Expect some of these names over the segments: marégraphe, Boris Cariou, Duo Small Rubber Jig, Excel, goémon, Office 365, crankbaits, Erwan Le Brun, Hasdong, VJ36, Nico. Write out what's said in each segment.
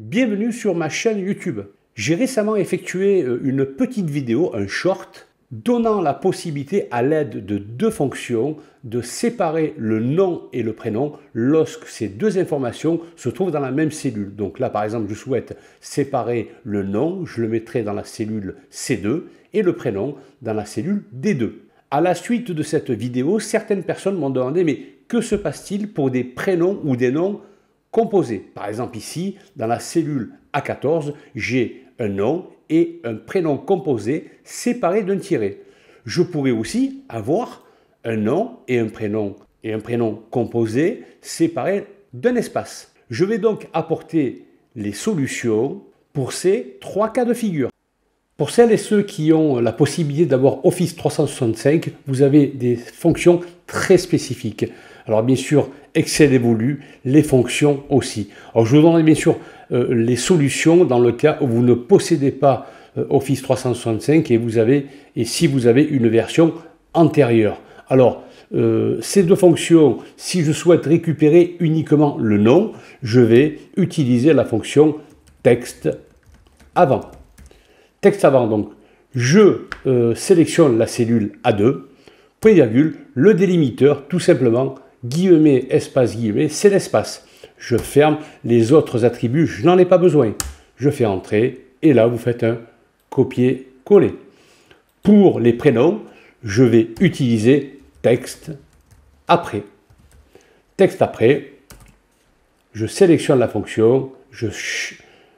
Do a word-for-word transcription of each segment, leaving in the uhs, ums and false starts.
Bienvenue sur ma chaîne YouTube. J'ai récemment effectué une petite vidéo, un short, donnant la possibilité à l'aide de deux fonctions de séparer le nom et le prénom lorsque ces deux informations se trouvent dans la même cellule. Donc là, par exemple, je souhaite séparer le nom, je le mettrai dans la cellule C deux et le prénom dans la cellule D deux. À la suite de cette vidéo, certaines personnes m'ont demandé « Mais que se passe-t-il pour des prénoms ou des noms composés ?» Par exemple ici, dans la cellule A quatorze, j'ai un nom et un prénom composé séparé d'un tiret. Je pourrais aussi avoir un nom et un prénom et un prénom composé séparé d'un espace. Je vais donc apporter les solutions pour ces trois cas de figure. Pour celles et ceux qui ont la possibilité d'avoir Office trois cent soixante-cinq, vous avez des fonctions très spécifiques. Alors bien sûr, Excel évolue, les fonctions aussi. Alors je vous donnerai bien sûr euh, les solutions dans le cas où vous ne possédez pas euh, Office trois cent soixante-cinq et, vous avez, et si vous avez une version antérieure. Alors, euh, ces deux fonctions, si je souhaite récupérer uniquement le nom, je vais utiliser la fonction texte avant. Texte avant, donc, je euh, sélectionne la cellule A deux, point virgule, le délimiteur, tout simplement, guillemets, espace, guillemets, c'est l'espace. Je ferme les autres attributs, je n'en ai pas besoin. Je fais entrer, et là, vous faites un copier-coller. Pour les prénoms, je vais utiliser texte après. Texte après, je sélectionne la fonction, je,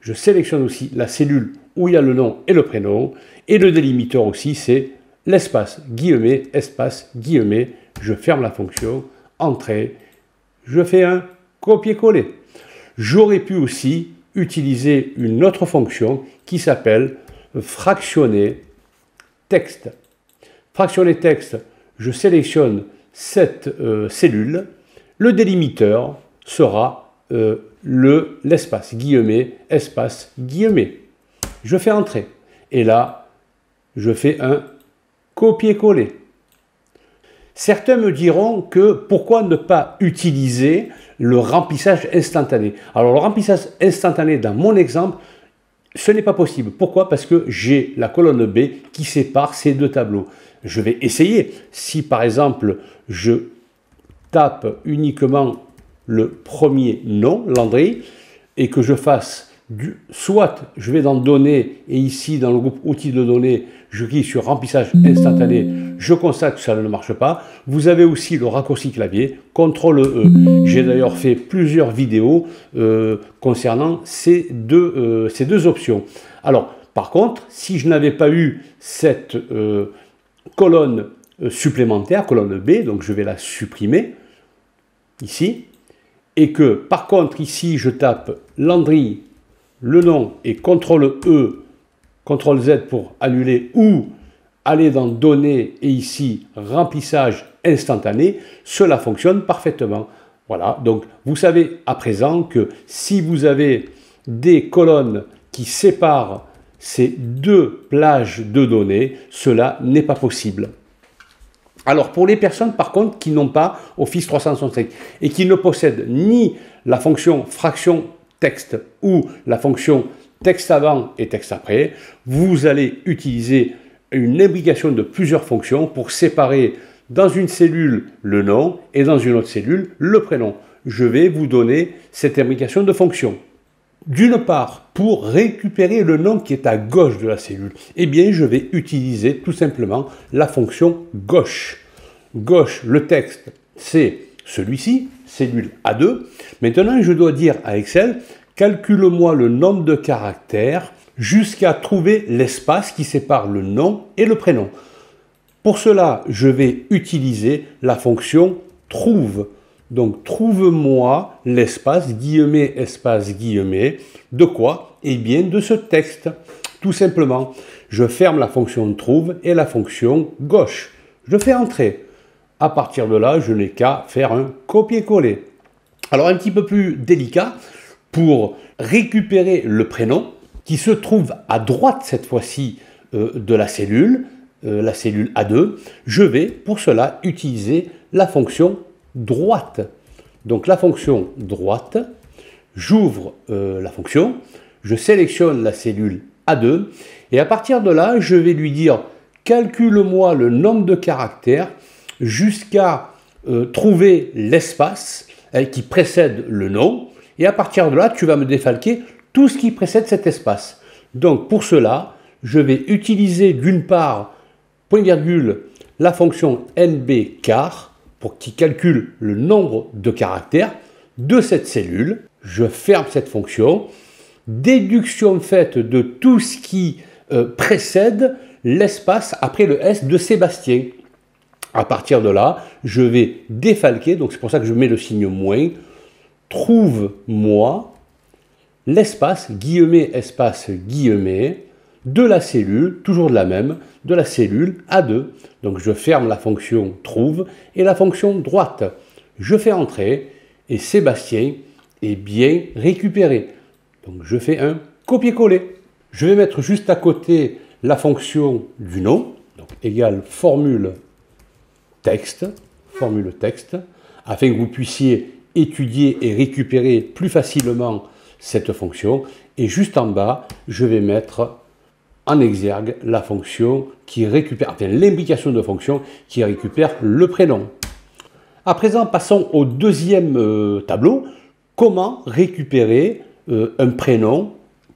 je sélectionne aussi la cellule où il y a le nom et le prénom, et le délimiteur aussi, c'est l'espace, guillemets, espace, guillemets, je ferme la fonction, entrée, je fais un copier-coller. J'aurais pu aussi utiliser une autre fonction qui s'appelle fractionner texte. Fractionner texte, je sélectionne cette euh, cellule, le délimiteur sera euh, le, l'espace, guillemets, espace, guillemets. Je fais entrer. Et là, je fais un copier-coller. Certains me diront que pourquoi ne pas utiliser le remplissage instantané. Alors, le remplissage instantané, dans mon exemple, ce n'est pas possible. Pourquoi? Parce que j'ai la colonne B qui sépare ces deux tableaux. Je vais essayer. Si, par exemple, je tape uniquement le premier nom, Landry, et que je fasse... Du, soit je vais dans données et ici dans le groupe outils de données, je clique sur remplissage instantané, je constate que ça ne marche pas. Vous avez aussi le raccourci clavier, contrôle E. J'ai d'ailleurs fait plusieurs vidéos euh, concernant ces deux, euh, ces deux options. Alors par contre, si je n'avais pas eu cette euh, colonne supplémentaire, colonne B, donc je vais la supprimer ici, et que par contre ici je tape Landry, le nom et contrôle E, contrôle Z pour annuler ou aller dans données et ici remplissage instantané, cela fonctionne parfaitement. Voilà, donc vous savez à présent que si vous avez des colonnes qui séparent ces deux plages de données, cela n'est pas possible. Alors pour les personnes par contre qui n'ont pas Office trois cent soixante-cinq et qui ne possèdent ni la fonction fraction texte ou la fonction texte avant et texte après, vous allez utiliser une imbrication de plusieurs fonctions pour séparer dans une cellule le nom et dans une autre cellule le prénom. Je vais vous donner cette imbrication de fonctions. D'une part, pour récupérer le nom qui est à gauche de la cellule, eh bien je vais utiliser tout simplement la fonction gauche. Gauche, le texte, c'est celui-ci, cellule A deux. Maintenant, je dois dire à Excel, calcule-moi le nombre de caractères jusqu'à trouver l'espace qui sépare le nom et le prénom. Pour cela, je vais utiliser la fonction trouve. Donc, trouve-moi l'espace, guillemets, espace, guillemets, de quoi? Eh bien, de ce texte, tout simplement. Je ferme la fonction trouve et la fonction gauche. Je fais entrer. À partir de là, je n'ai qu'à faire un copier-coller. Alors, un petit peu plus délicat, pour récupérer le prénom, qui se trouve à droite, cette fois-ci, euh, de la cellule, euh, la cellule A deux, je vais, pour cela, utiliser la fonction droite. Donc, la fonction droite, J'ouvre euh, la fonction, je sélectionne la cellule A deux et à partir de là, je vais lui dire « calcule-moi le nombre de caractères jusqu'à euh, trouver l'espace euh, qui précède le nom » et à partir de là, tu vas me défalquer tout ce qui précède cet espace. Donc pour cela, je vais utiliser d'une part, point virgule, la fonction N B car pour qu'il calcule le nombre de caractères de cette cellule. Je ferme cette fonction. Déduction faite de tout ce qui euh, précède l'espace après le S de Sébastien. À partir de là, je vais défalquer, donc c'est pour ça que je mets le signe moins. Trouve-moi l'espace, guillemets, espace, guillemets, de la cellule, toujours de la même, de la cellule A deux. Donc je ferme la fonction trouve et la fonction droite. Je fais entrer et Sébastien est bien récupéré. Donc je fais un copier-coller. Je vais mettre juste à côté la fonction du nom, donc égale formule texte, formule texte, afin que vous puissiez étudier et récupérer plus facilement cette fonction. Et juste en bas, je vais mettre en exergue la fonction qui récupère, enfin l'implication de fonction qui récupère le prénom. À présent, passons au deuxième euh, tableau. Comment récupérer euh, un prénom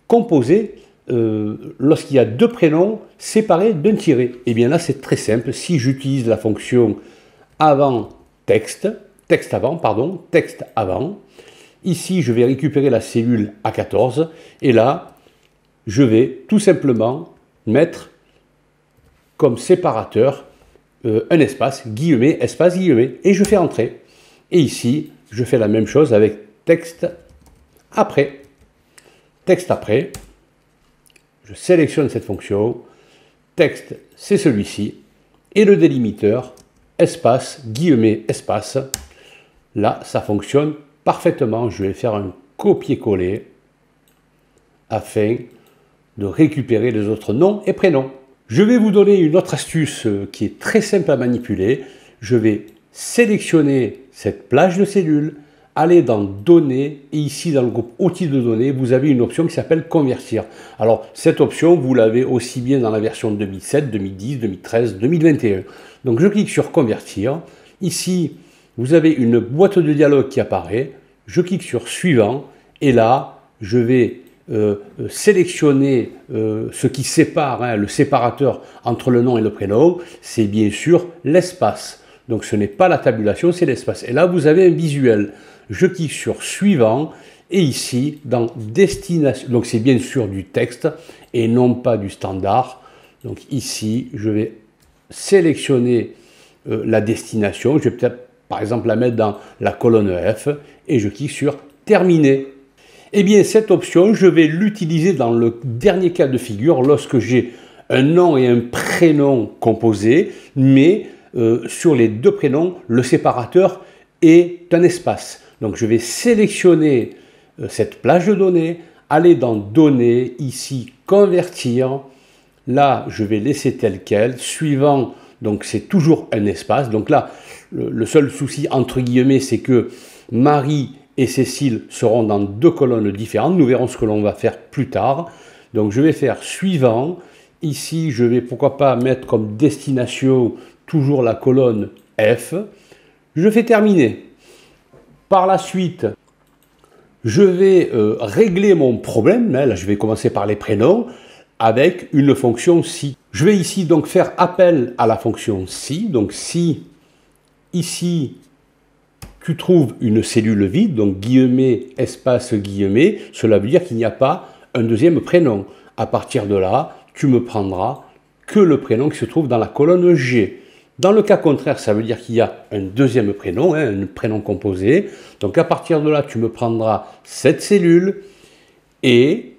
composé euh, lorsqu'il y a deux prénoms séparés d'un tiret? Et bien là, c'est très simple. Si j'utilise la fonction avant texte, texte avant, pardon, texte avant. Ici, je vais récupérer la cellule A quatorze et là, je vais tout simplement mettre comme séparateur euh, un espace, guillemets, espace, guillemets, et je fais entrer. Et ici, je fais la même chose avec texte après. Texte après, je sélectionne cette fonction, texte, c'est celui-ci, et le délimiteur, espace, guillemets, espace. Là, ça fonctionne parfaitement. Je vais faire un copier-coller afin de récupérer les autres noms et prénoms. Je vais vous donner une autre astuce qui est très simple à manipuler. Je vais sélectionner cette plage de cellules, aller dans Données, et ici dans le groupe Outils de données, vous avez une option qui s'appelle Convertir. Alors cette option, vous l'avez aussi bien dans la version deux mille sept, deux mille dix, deux mille treize, deux mille vingt et un. Donc je clique sur Convertir. Ici, vous avez une boîte de dialogue qui apparaît. Je clique sur Suivant, et là, je vais Euh, euh, sélectionner euh, ce qui sépare, hein, le séparateur entre le nom et le prénom, c'est bien sûr l'espace. Donc ce n'est pas la tabulation, c'est l'espace. Et là, vous avez un visuel. Je clique sur Suivant et ici, dans Destination, donc c'est bien sûr du texte et non pas du standard. Donc ici, je vais sélectionner euh, la destination. Je vais peut-être, par exemple, la mettre dans la colonne F et je clique sur Terminer. Eh bien, cette option, je vais l'utiliser dans le dernier cas de figure, lorsque j'ai un nom et un prénom composés, mais euh, sur les deux prénoms, le séparateur est un espace. Donc, je vais sélectionner euh, cette plage de données, aller dans Données, ici, Convertir. Là, je vais laisser tel quel. Suivant, donc c'est toujours un espace. Donc là, le, le seul souci, entre guillemets, c'est que Marie et Cécile seront dans deux colonnes différentes. Nous verrons ce que l'on va faire plus tard. Donc je vais faire Suivant. Ici, je vais pourquoi pas mettre comme destination toujours la colonne F. Je fais Terminer. Par la suite, je vais euh, régler mon problème. Là, je vais commencer par les prénoms avec une fonction si. Je vais ici donc faire appel à la fonction si. Donc si, ici, tu trouves une cellule vide, donc guillemets, espace, guillemets, cela veut dire qu'il n'y a pas un deuxième prénom. À partir de là, tu me prendras que le prénom qui se trouve dans la colonne G. Dans le cas contraire, ça veut dire qu'il y a un deuxième prénom, hein, un prénom composé. Donc à partir de là, tu me prendras cette cellule et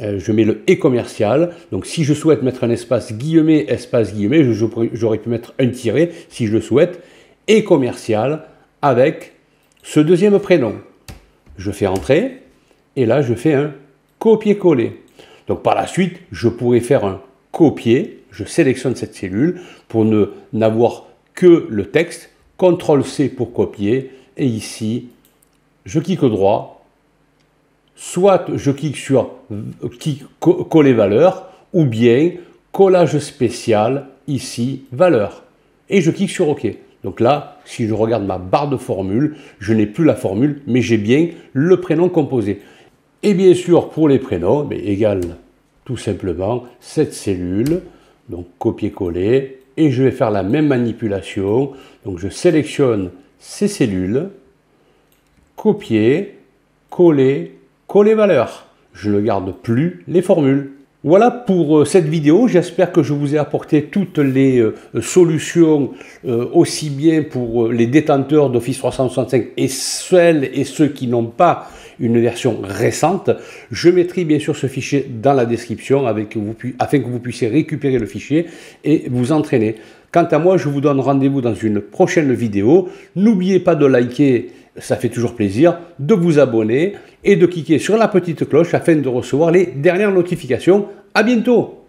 euh, je mets le « et commercial ». Donc si je souhaite mettre un espace guillemets, espace guillemets, j'aurais pu mettre un tiret si je le souhaite, « et commercial ». Avec ce deuxième prénom. Je fais entrer et là je fais un copier-coller. Donc par la suite, je pourrais faire un copier, je sélectionne cette cellule pour ne n'avoir que le texte, contrôle C pour copier et ici, je clique droit Soit je clique sur clique, coller valeur ou bien collage spécial ici valeur et je clique sur OK. Donc là, si je regarde ma barre de formule, je n'ai plus la formule mais j'ai bien le prénom composé. Et bien sûr pour les prénoms, mais égale tout simplement cette cellule, donc copier-coller et je vais faire la même manipulation. Donc je sélectionne ces cellules, copier, coller, coller valeur. Je ne garde plus les formules. Voilà pour cette vidéo, j'espère que je vous ai apporté toutes les solutions aussi bien pour les détenteurs d'Office trois cent soixante-cinq et celles et ceux qui n'ont pas une version récente. Je mettrai bien sûr ce fichier dans la description avec vous, afin que vous puissiez récupérer le fichier et vous entraîner. Quant à moi, je vous donne rendez-vous dans une prochaine vidéo. N'oubliez pas de liker, ça fait toujours plaisir, de vous abonner et de cliquer sur la petite cloche afin de recevoir les dernières notifications. À bientôt!